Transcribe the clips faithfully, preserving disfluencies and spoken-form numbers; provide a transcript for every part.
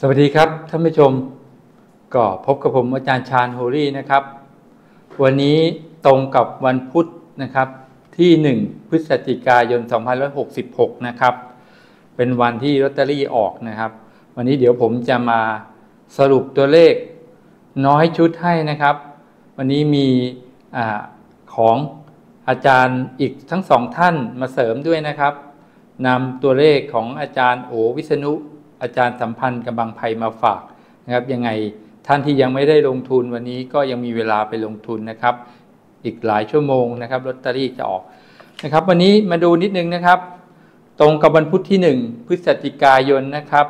สวัสดีครับท่านผู้ชมก็พบกับผมอาจารย์ชาญโฮลี่นะครับวันนี้ตรงกับวันพุธนะครับที่หนึ่งพฤศจิกายนสองพันห้าร้อยหกสิบหกนะครับเป็นวันที่ลอตเตอรี่ออกนะครับวันนี้เดี๋ยวผมจะมาสรุปตัวเลขน้อยชุดให้นะครับวันนี้มีอ่าของอาจารย์อีกทั้งสองท่านมาเสริมด้วยนะครับนำตัวเลขของอาจารย์โอวิษณุอาจารย์สัมพันธ์กำบังไพมาฝากนะครับยังไงท่านที่ยังไม่ได้ลงทุนวันนี้ก็ยังมีเวลาไปลงทุนนะครับอีกหลายชั่วโมงนะครับลอตเตอรี่จะออกนะครับวันนี้มาดูนิดนึงนะครับตรงกับวันพุธที่หนึ่งพฤศจิกายนนะครับ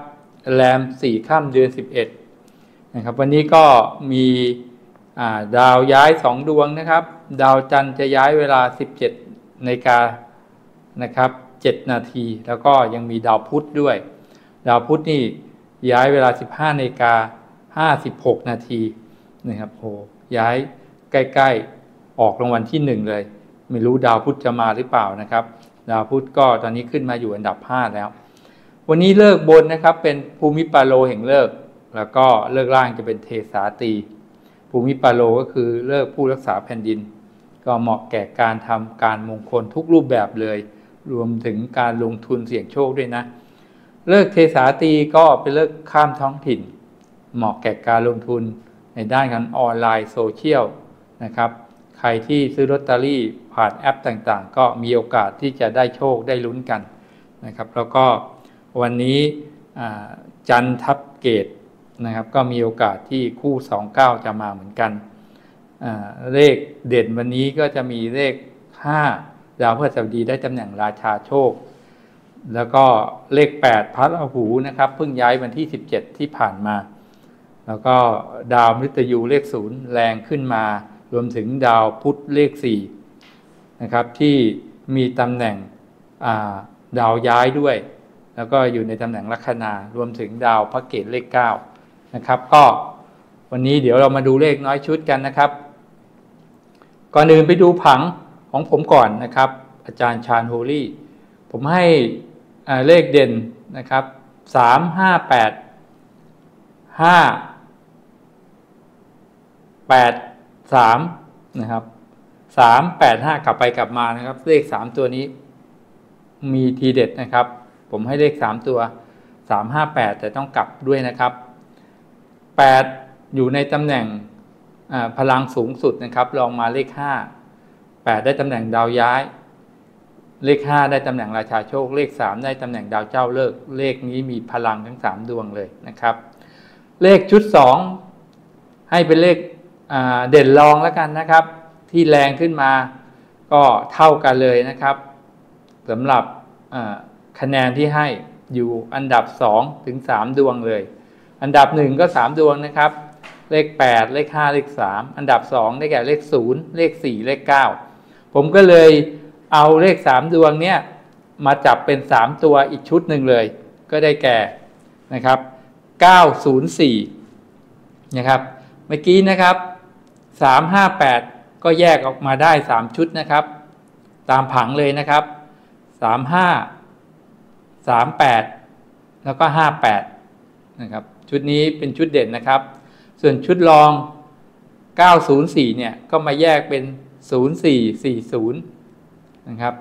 แรมสี่ค่ำเดือนสิบเอ็ดนะครับวันนี้ก็มีดาวย้ายสองดวงนะครับดาวจันทร์จะย้ายเวลาสิบเจ็ดนาฬิกานะครับเจ็ดนาทีแล้วก็ยังมีดาวพุธด้วยดาวพุธนี่ย้ายเวลาสิบห้านาฬิกาห้าสิบหกนาทีนะครับโหย้ายใกล้ๆออกรางวัลที่หนึ่งเลยไม่รู้ดาวพุธจะมาหรือเปล่านะครับดาวพุธก็ตอนนี้ขึ้นมาอยู่อันดับห้าแล้ววันนี้เลิกบนนะครับเป็นภูมิปาโลแห่งเลิกแล้วก็เลิกล่างจะเป็นเทสาตีภูมิปาโลก็คือเลิกผู้รักษาแผ่นดินก็เหมาะแก่การทำการมงคลทุกรูปแบบเลยรวมถึงการลงทุนเสี่ยงโชคด้วยนะเลิกเทสาตีก็เป็นเลิกข้ามท้องถิ่นเหมาะแก่การลงทุนในด้านการออนไลน์โซเชียลนะครับใครที่ซื้อลอตเตอรี่ผ่านแอปต่างๆก็มีโอกาสที่จะได้โชคได้ลุ้นกันนะครับแล้วก็วันนี้จันทร์ทับเกตนะครับก็มีโอกาสที่คู่สองเก้าจะมาเหมือนกันเลขเด่นวันนี้ก็จะมีเลขห้าดาวพฤหัสบดีได้ตำแหน่งราชาโชคแล้วก็เลขแปดพระราหูนะครับเพิ่งย้ายวันที่สิบเจ็ดที่ผ่านมาแล้วก็ดาวมฤตยูเลขศูนย์แรงขึ้นมารวมถึงดาวพุธเลขสี่นะครับที่มีตำแหน่งดาวย้ายด้วยแล้วก็อยู่ในตำแหน่งลัคนารวมถึงดาวพระเกศเลขเก้านะครับก็วันนี้เดี๋ยวเรามาดูเลขน้อยชุดกันนะครับก่อนอื่นไปดูผังของผมก่อนนะครับอาจารย์ชาญโฮลี่ผมให้เลขเด่นนะครับสาม ห้า แปด ห้า แปด สามนะครับสาม แปด ห้ากลับไปกลับมานะครับเลขสามตัวนี้มีทีเด็ดนะครับผมให้เลขสามตัวสาม ห้า แปดแต่ต้องกลับด้วยนะครับแปดอยู่ในตำแหน่งพลังสูงสุดนะครับลองมาเลขห้า แปดได้ตำแหน่งดาวย้ายเลขห้าได้ตำแหน่งราชาโชคเลขสามได้ตำแหน่งดาวเจ้าเลิกเลขนี้มีพลังทั้งสามดวงเลยนะครับเลขชุดสองให้เป็นเลขเด่นรองแล้วกันนะครับที่แรงขึ้นมาก็เท่ากันเลยนะครับสำหรับคะแนนที่ให้อยู่อันดับสองถึงสามดวงเลยอันดับหนึ่งก็สามดวงนะครับเลขแปดเลขห้าเลขสามอันดับสองได้แก่เลขศูนย์เลขสี่เลขเก้าผมก็เลยเอาเลขสามดวงเนี้ยมาจับเป็นสามตัวอีกชุดหนึ่งเลยก็ได้แก่นะครับเก้า ศูนย์ สี่นะครับเมื่อกี้นะครับสาม ห้า แปดก็แยกออกมาได้สามชุดนะครับตามผังเลยนะครับสาม ห้า สาม แปดแล้วก็ห้า แปดนะครับชุดนี้เป็นชุดเด่นนะครับส่วนชุดรองเก้า ศูนย์ สี่เนี่ยก็มาแยกเป็นศูนย์ สี่ สี่ ศูนย์นะครับ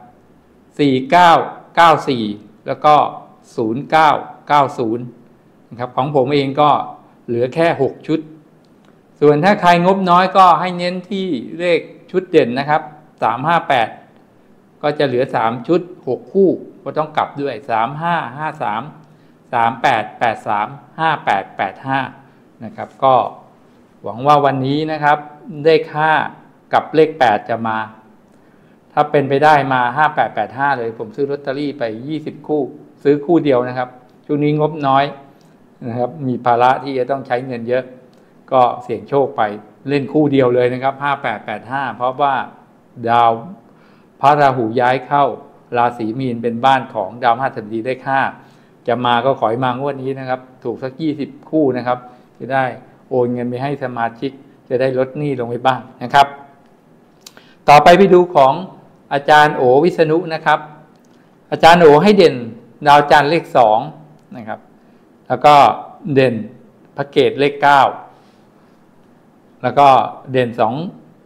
สี่ เก้า เก้า สี่แล้วก็ศูนย์ เก้า เก้า ศูนย์นะครับของผมเองก็เหลือแค่หกชุดส่วนถ้าใครงบน้อยก็ให้เน้นที่เลขชุดเด่นนะครับสาม ห้า แปดก็จะเหลือสามชุดหกคู่ก็ต้องกลับด้วยสาม ห้า ห้า สาม สาม แปด แปด สาม ห้า แปด แปด ห้านะครับก็หวังว่าวันนี้นะครับเลขห้ากับเลขแปดจะมาถ้าเป็นไปได้มาห้า แปด แปด ห้าเลยผมซื้อลอตเตอรี่ไปยี่สิบคู่ซื้อคู่เดียวนะครับช่วงนี้งบน้อยนะครับมีภาระที่จะต้องใช้เงินเยอะก็เสี่ยงโชคไปเล่นคู่เดียวเลยนะครับห้า แปด แปด ห้าเพราะว่าดาวพระราหูย้ายเข้าราศีมีนเป็นบ้านของดาวพฤหัสบดีได้ค่าจะมาก็ขอให้มางวดนี้นะครับถูกสักยี่สิบคู่นะครับจะได้โอนเงินไปให้สมาชิกจะได้ลดหนี้ลงไปบ้างนะครับต่อไปไปดูของอาจารย์โอวิษณุนะครับอาจารย์โอให้เด่นดาวจันทร์เลขสองนะครับแล้วก็ เด่นพระเกศเลขเก้าแล้วก็เด่นสอง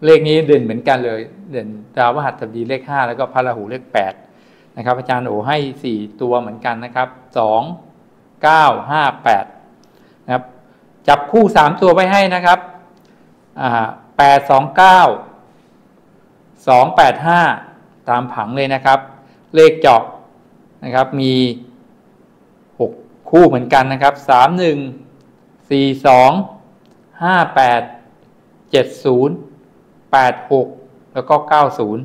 เลขนี้เด่นเหมือนกันเลยเด่นดาวพฤหัสบดีเลขห้าแล้วก็พระราหูเลขแปดนะครับอาจารย์โอให้สี่ตัวเหมือนกันนะครับสองเก้าห้าแปดนะครับจับคู่สามตัวไว้ให้นะครับแปดสองเก้าสองแปดห้าตามผังเลยนะครับเลขเจาะนะครับมีหกคู่เหมือนกันนะครับสามหนึ่งสี่สองห้าแปดเจ็ดศูนย์แปดหกแล้วก็เก้าศูนย์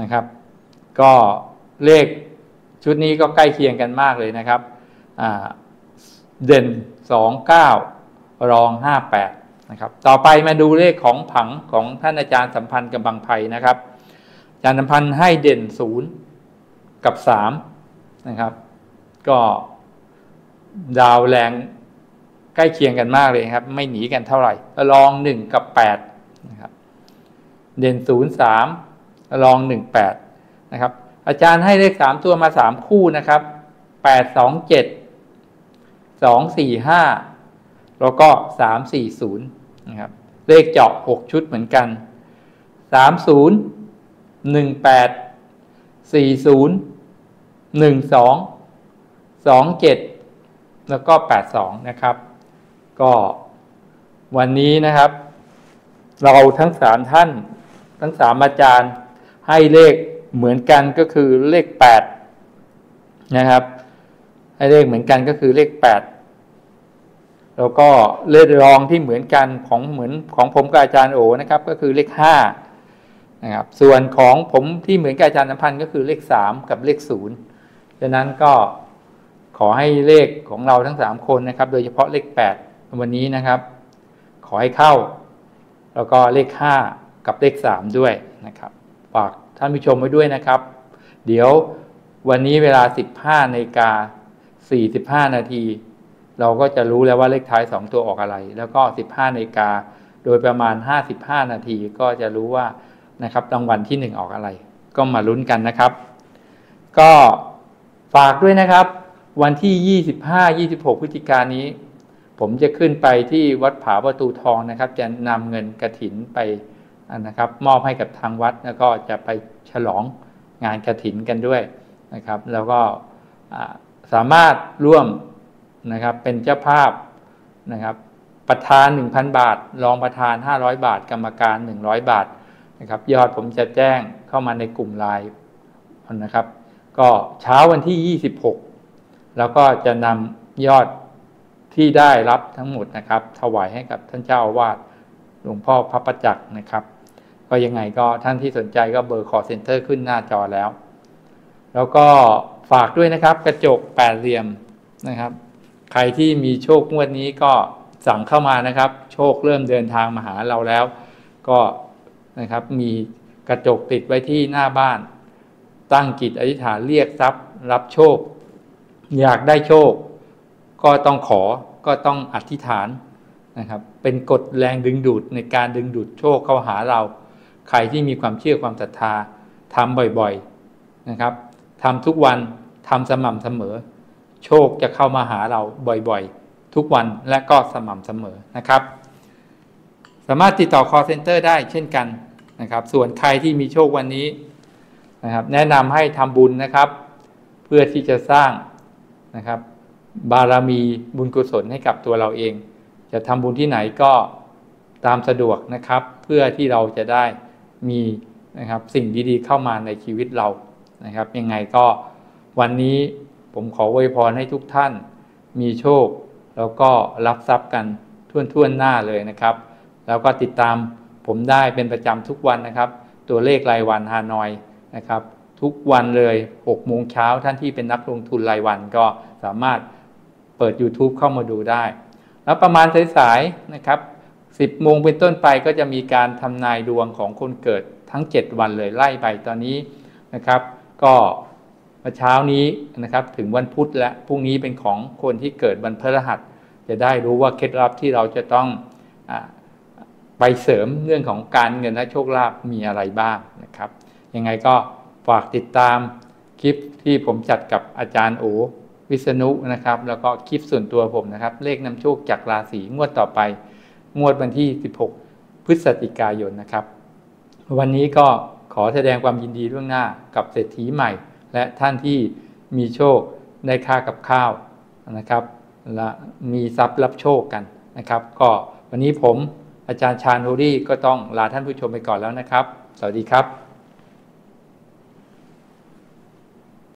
นะครับก็เลขชุดนี้ก็ใกล้เคียงกันมากเลยนะครับเด่นสองเก้ารองห้าแปดนะครับต่อไปมาดูเลขของผังของท่านอาจารย์สัมพันธ์กำบังไพนะครับอาจารย์สัมพันธ์ให้เด่นศูนย์กับสามนะครับก็ดาวแรงใกล้เคียงกันมากเลยครับไม่หนีกันเท่าไหร่รองหนึ่งกับแปดนะครับเด่นศูนย์สามรองหนึ่งแปดนะครับอาจารย์ให้เลขสามตัวมาสามคู่นะครับแปดสองเจ็ดสองสี่ห้าแล้วก็สามสี่ศูนย์นะครับเลขเจาะหกชุดเหมือนกันสามศูนย์หนึ่งแปดสี่ศูนย์หนึ่งสองสองเจ็ดแล้วก็แปดสองนะครับก็วันนี้นะครับเราทั้งสามท่านทั้งสามอาจารย์ให้เลขเหมือนกันก็คือเลขแปดนะครับให้เลขเหมือนกันก็คือเลขแปดแล้วก็เลขรองที่เหมือนกันของเหมือนของผมกับอาจารย์โอนะครับก็คือเลขห้านะครับส่วนของผมที่เหมือนกับอาจารย์สัมพันธ์ก็คือเลขสามกับเลขศูนย์ดังนั้นก็ขอให้เลขของเราทั้งสามคนนะครับโดยเฉพาะเลขแปดวันนี้นะครับขอให้เข้าแล้วก็เลขห้ากับเลขสามด้วยนะครับฝากท่านผู้ชมไว้ด้วยนะครับเดี๋ยววันนี้เวลาสิบห้านาฬิกาสี่สิบห้านาทีเราก็จะรู้แล้วว่าเลขท้ายสองตัวออกอะไรแล้วก็สิบห้านาฬิกาโดยประมาณห้าสิบห้านาทีก็จะรู้ว่านะครับรางวัลที่หนึ่งออกอะไรก็มาลุ้นกันนะครับก็ฝากด้วยนะครับวันที่ยี่สิบห้า ยี่สิบหกพฤศจิกายนนี้ผมจะขึ้นไปที่วัดผาประตูทองนะครับจะนำเงินกฐินไปนะครับมอบให้กับทางวัดแล้วก็จะไปฉลองงานกฐินกันด้วยนะครับแล้วก็สามารถร่วมนะครับเป็นเจ้าภาพนะครับประธาน หนึ่งพัน บาทรองประธานห้าร้อยบาทกรรมการหนึ่งร้อยบาทนะครับยอดผมจะแจ้งเข้ามาในกลุ่มไลน์นะครับก็เช้าวันที่ยี่สิบหกแล้วก็จะนำยอดที่ได้รับทั้งหมดนะครับถวายให้กับท่านเจ้าอาวาสหลวงพ่อพระประจักษ์นะครับก็ยังไงก็ท่านที่สนใจก็เบอร์ call center ขึ้นหน้าจอแล้วแล้วก็ฝากด้วยนะครับกระจกแปดเหลี่ยมนะครับใครที่มีโชคงวดนี้ก็สั่งเข้ามานะครับโชคเริ่มเดินทางมาหาเราแล้วก็นะครับมีกระจกติดไว้ที่หน้าบ้านตั้งจิตอธิษฐานเรียกทรัพย์รับโชคอยากได้โชคก็ต้องขอก็ต้องอธิษฐานนะครับเป็นกฎแรงดึงดูดในการดึงดูดโชคเข้าหาเราใครที่มีความเชื่อความศรัทธาทำบ่อยๆนะครับทำทุกวันทำสม่ำเสมอโชคจะเข้ามาหาเราบ่อยๆทุกวันและก็สม่ำเสมอนะครับสามารถติดต่อ call center ได้เช่นกันนะครับส่วนใครที่มีโชควันนี้นะครับแนะนำให้ทำบุญนะครับเพื่อที่จะสร้างนะครับบารมีบุญกุศลให้กับตัวเราเองจะทำบุญที่ไหนก็ตามสะดวกนะครับเพื่อที่เราจะได้มีนะครับสิ่งดีๆเข้ามาในชีวิตเรานะครับยังไงก็วันนี้ผมขออวยพรให้ทุกท่านมีโชคแล้วก็รับทรัพย์กันทั่วๆหน้าเลยนะครับแล้วก็ติดตามผมได้เป็นประจำทุกวันนะครับตัวเลขรายวันฮานอยนะครับทุกวันเลยหกโมงเช้าท่านที่เป็นนักลงทุนรายวันก็สามารถเปิด YouTube เข้ามาดูได้แล้วประมาณสายๆนะครับสิบโมงเป็นต้นไปก็จะมีการทำนายดวงของคนเกิดทั้งเจ็ดวันเลยไล่ไปตอนนี้นะครับก็เช้านี้นะครับถึงวันพุธและพรุ่งนี้เป็นของคนที่เกิดวันพฤหัสจะได้รู้ว่าเคล็ดลับที่เราจะต้องอไปเสริมเรื่องของการเงินและโชคลาภมีอะไรบ้างนะครับยังไงก็ฝากติดตามคลิปที่ผมจัดกับอาจารย์โอ วิษณุนะครับแล้วก็คลิปส่วนตัวผมนะครับเลขนำโชคจากราศีงวดต่อไปงวดวันที่สิบหกพฤศจิกายนนะครับวันนี้ก็ขอแสดงความยินดีล่วงหน้ากับเศรษฐีใหม่และท่านที่มีโชคได้ค่ากับข้าวนะครับและมีทรัพย์รับโชคกันนะครับก็วันนี้ผมอาจารย์ชาญโฮลี่ก็ต้องลาท่านผู้ชมไปก่อนแล้วนะครับสวัสดีครับ